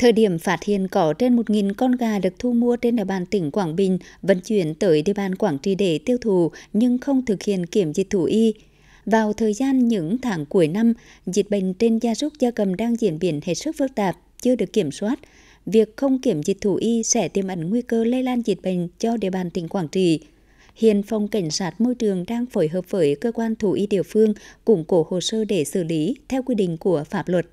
Thời điểm phát hiện có trên 1.000 con gà được thu mua trên địa bàn tỉnh Quảng Bình vận chuyển tới địa bàn Quảng Trị để tiêu thụ nhưng không thực hiện kiểm dịch thú y. Vào thời gian những tháng cuối năm, dịch bệnh trên gia súc gia cầm đang diễn biến hết sức phức tạp, chưa được kiểm soát. Việc không kiểm dịch thú y sẽ tiềm ẩn nguy cơ lây lan dịch bệnh cho địa bàn tỉnh Quảng Trị. Hiện Phòng Cảnh sát Môi trường đang phối hợp với cơ quan thú y địa phương củng cố hồ sơ để xử lý theo quy định của pháp luật.